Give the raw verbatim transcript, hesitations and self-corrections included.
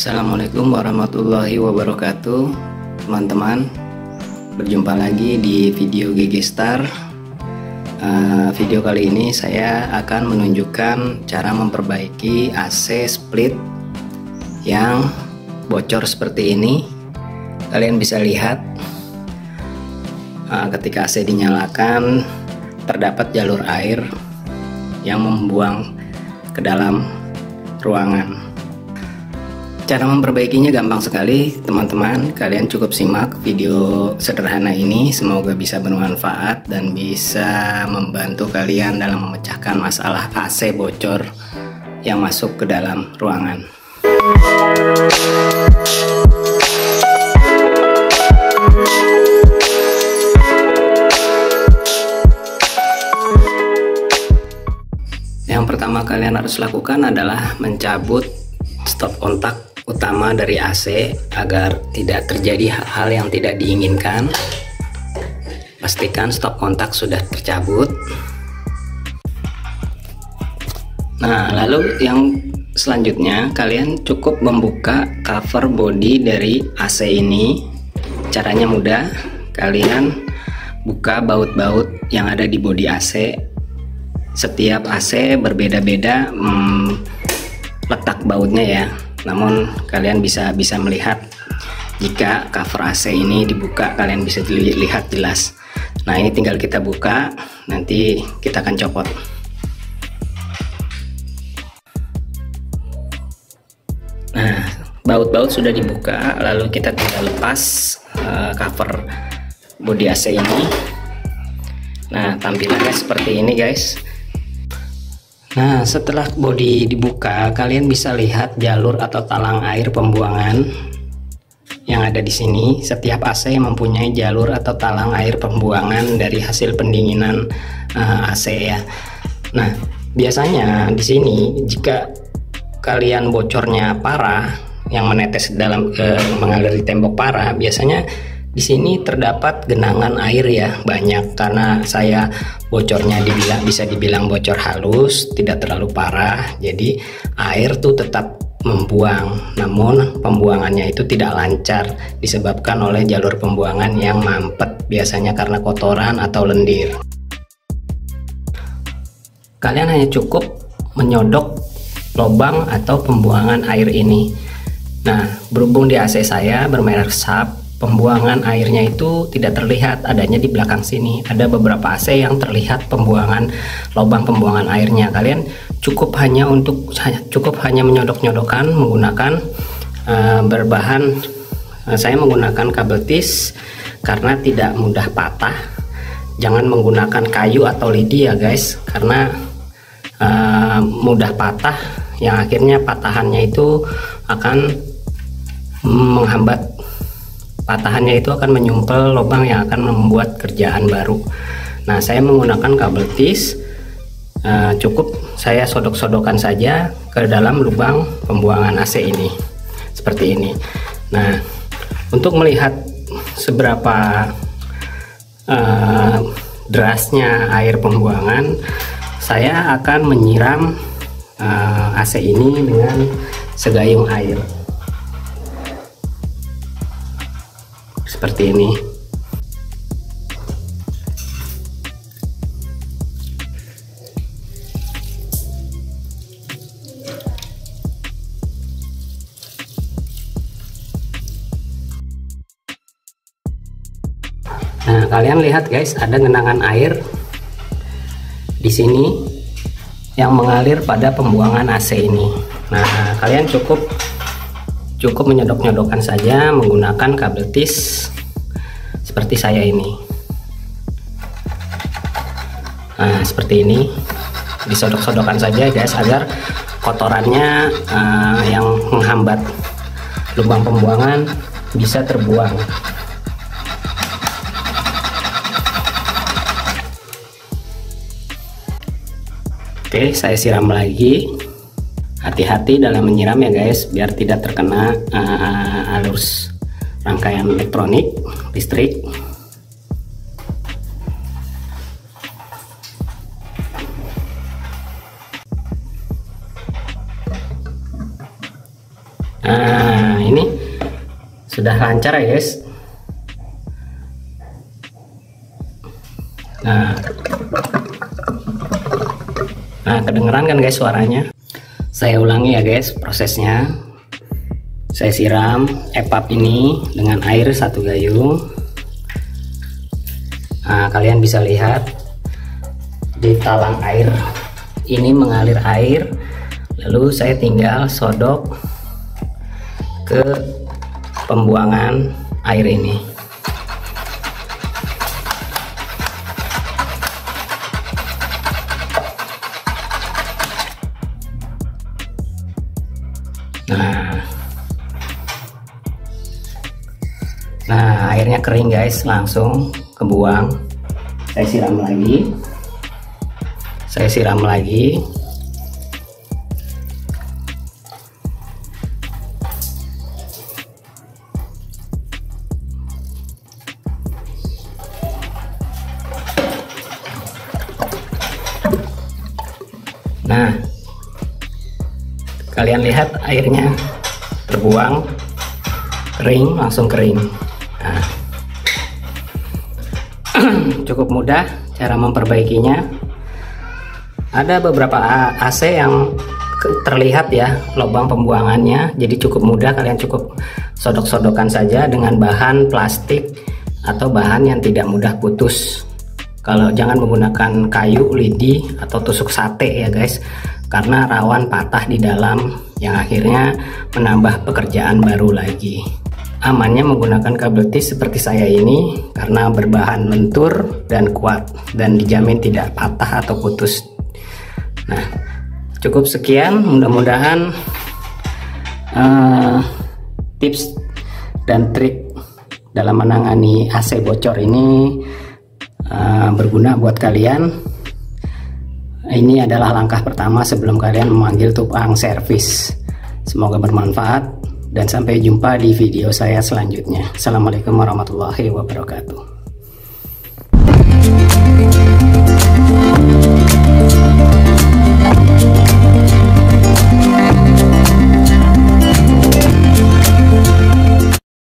Assalamualaikum warahmatullahi wabarakatuh, teman-teman. Berjumpa lagi di video G G Star. uh, Video kali ini saya akan menunjukkan cara memperbaiki A C split yang bocor seperti ini. Kalian bisa lihat uh, ketika A C dinyalakan terdapat jalur air yang membuang ke dalam ruangan. Cara memperbaikinya gampang sekali, teman-teman. Kalian cukup simak video sederhana ini, semoga bisa bermanfaat dan bisa membantu kalian dalam memecahkan masalah A C bocor yang masuk ke dalam ruangan. Yang pertama kalian harus lakukan adalah mencabut stop kontak utama dari A C agar tidak terjadi hal-hal yang tidak diinginkan. Pastikan stop kontak sudah tercabut. Nah, lalu yang selanjutnya kalian cukup membuka cover body dari A C ini. Caranya mudah, kalian buka baut-baut yang ada di body A C. Setiap A C berbeda-beda hmm, letak bautnya ya, namun kalian bisa bisa melihat jika cover A C ini dibuka, kalian bisa lihat jelas. Nah, ini tinggal kita buka, nanti kita akan copot. Nah, baut-baut sudah dibuka, lalu kita tinggal lepas uh, cover body A C ini. Nah, tampilannya seperti ini, guys. Nah, setelah bodi dibuka, kalian bisa lihat jalur atau talang air pembuangan yang ada di sini. Setiap A C mempunyai jalur atau talang air pembuangan dari hasil pendinginan uh, A C ya. Nah, biasanya di sini jika kalian bocornya parah yang menetes dalam uh, mengalir di tembok parah, biasanya di sini terdapat genangan air ya, banyak. Karena saya bocornya dibilang bisa dibilang bocor halus, tidak terlalu parah, jadi air tuh tetap membuang, namun pembuangannya itu tidak lancar disebabkan oleh jalur pembuangan yang mampet, biasanya karena kotoran atau lendir. Kalian hanya cukup menyodok lubang atau pembuangan air ini. Nah, berhubung di A C saya bermerek S A P, pembuangan airnya itu tidak terlihat, adanya di belakang sini. Ada beberapa A C yang terlihat pembuangan, lubang pembuangan airnya. Kalian cukup hanya untuk cukup hanya menyodok-nyodokkan menggunakan uh, berbahan. Uh, saya menggunakan kabel tis karena tidak mudah patah. Jangan menggunakan kayu atau lidi ya, guys, karena uh, mudah patah. Yang akhirnya patahannya itu akan menghambat. Patahannya itu akan menyumpel lubang yang akan membuat kerjaan baru. Nah, saya menggunakan kabel tis, eh, cukup saya sodok-sodokan saja ke dalam lubang pembuangan A C ini, seperti ini. Nah, untuk melihat seberapa eh, derasnya air pembuangan, saya akan menyiram eh, A C ini dengan segayung air. Seperti ini. Nah, kalian lihat, guys, ada genangan air di sini yang mengalir pada pembuangan A C ini. Nah, kalian cukup cukup menyodok-nyodokkan saja menggunakan kabel tis seperti saya ini. Nah, seperti ini, disodok-sodokkan saja, guys, agar kotorannya uh, yang menghambat lubang pembuangan bisa terbuang. Oke, saya siram lagi. Hati-hati dalam menyiram ya, guys, biar tidak terkena uh, alur rangkaian elektronik listrik. Nah, sudah lancar ya guys. Nah, nah kedengeran kan guys suaranya. Saya ulangi ya guys prosesnya. Saya siram E P U B ini dengan air satu gayung. Nah, kalian bisa lihat di talang air ini mengalir air, lalu saya tinggal sodok ke pembuangan air ini. Nah, nah airnya kering guys, langsung kebuang. Saya siram lagi, saya siram lagi. Nah, kalian lihat airnya terbuang, kering, langsung kering. Nah. Cukup mudah cara memperbaikinya. Ada beberapa A C yang terlihat ya lubang pembuangannya, jadi cukup mudah, kalian cukup sodok-sodokan saja dengan bahan plastik atau bahan yang tidak mudah putus. Kalau jangan menggunakan kayu, lidi, atau tusuk sate ya guys, karena rawan patah di dalam yang akhirnya menambah pekerjaan baru lagi. Amannya menggunakan kabel tis seperti saya ini karena berbahan lentur dan kuat dan dijamin tidak patah atau putus. Nah, cukup sekian, mudah-mudahan uh, tips dan trik dalam menangani A C bocor ini Uh, berguna buat kalian. Ini adalah langkah pertama sebelum kalian memanggil tukang servis. Semoga bermanfaat dan sampai jumpa di video saya selanjutnya. Assalamualaikum warahmatullahi wabarakatuh.